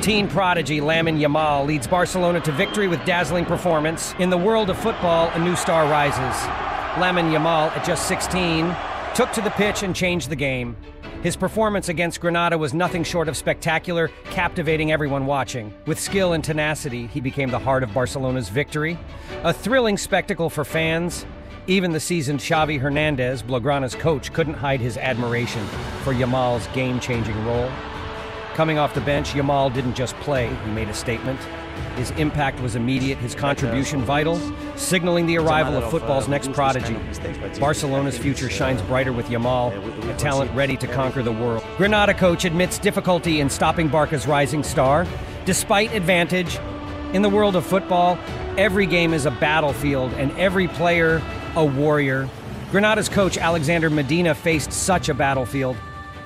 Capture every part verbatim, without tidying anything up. Teen prodigy Lamine Yamal leads Barcelona to victory with dazzling performance. In the world of football, a new star rises. Lamine Yamal, at just sixteen, took to the pitch and changed the game. His performance against Granada was nothing short of spectacular, captivating everyone watching. With skill and tenacity, he became the heart of Barcelona's victory. A thrilling spectacle for fans. Even the seasoned Xavi Hernandez, Blaugrana's coach, couldn't hide his admiration for Yamal's game-changing role. Coming off the bench, Yamal didn't just play, he made a statement. His impact was immediate, his contribution vital, signaling the arrival of football's next prodigy. Barcelona's future shines brighter with Yamal, a talent ready to conquer the world. Granada coach admits difficulty in stopping Barca's rising star. Despite advantage, in the world of football, every game is a battlefield and every player a warrior. Granada's coach Alexander Medina faced such a battlefield.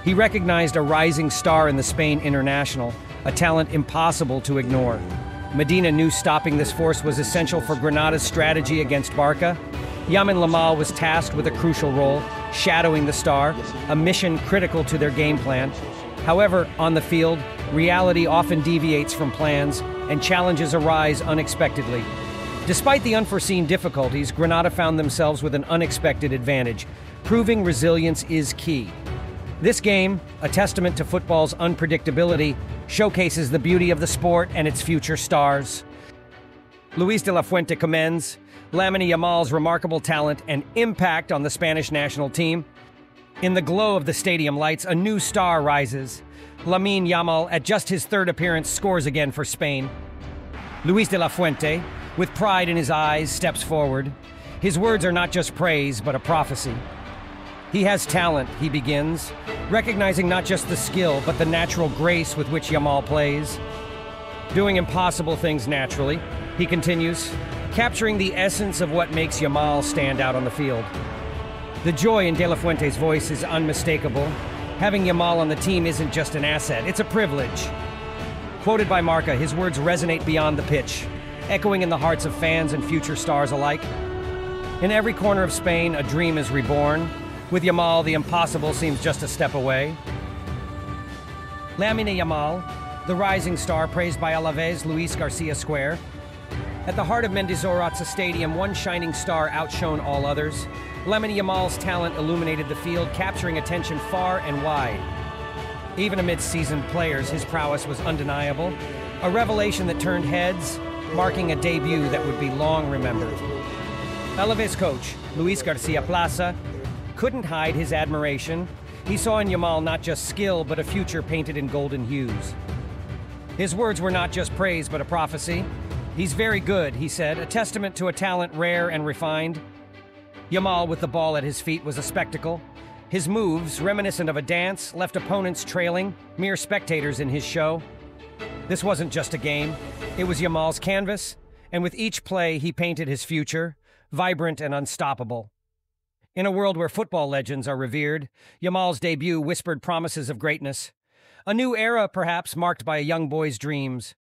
He recognized a rising star in the Spain international, a talent impossible to ignore. Medina knew stopping this force was essential for Granada's strategy against Barca. Lamine Yamal was tasked with a crucial role, shadowing the star, a mission critical to their game plan. However, on the field, reality often deviates from plans, and challenges arise unexpectedly. Despite the unforeseen difficulties, Granada found themselves with an unexpected advantage. Proving resilience is key. This game, a testament to football's unpredictability, showcases the beauty of the sport and its future stars. Luis de la Fuente commends Lamine Yamal's remarkable talent and impact on the Spanish national team. In the glow of the stadium lights, a new star rises. Lamine Yamal, at just his third appearance, scores again for Spain. Luis de la Fuente, with pride in his eyes, steps forward. His words are not just praise, but a prophecy. He has talent, he begins, recognizing not just the skill, but the natural grace with which Yamal plays. Doing impossible things naturally, he continues, capturing the essence of what makes Yamal stand out on the field. The joy in De La Fuente's voice is unmistakable. Having Yamal on the team isn't just an asset, it's a privilege. Quoted by Marca, his words resonate beyond the pitch, echoing in the hearts of fans and future stars alike. In every corner of Spain, a dream is reborn. With Yamal, the impossible seems just a step away. Lamine Yamal, the rising star praised by Alavés, Luis Garcia Square. At the heart of Mendizorrotza Stadium, one shining star outshone all others. Lamine Yamal's talent illuminated the field, capturing attention far and wide. Even amid seasoned players, his prowess was undeniable. A revelation that turned heads, marking a debut that would be long remembered. Alavés coach, Luis Garcia Plaza, couldn't hide his admiration. He saw in Yamal not just skill, but a future painted in golden hues. His words were not just praise, but a prophecy. He's very good, he said, a testament to a talent rare and refined. Yamal, with the ball at his feet, was a spectacle. His moves, reminiscent of a dance, left opponents trailing, mere spectators in his show. This wasn't just a game. It was Yamal's canvas, and with each play, he painted his future, vibrant and unstoppable. In a world where football legends are revered, Yamal's debut whispered promises of greatness. A new era, perhaps, marked by a young boy's dreams.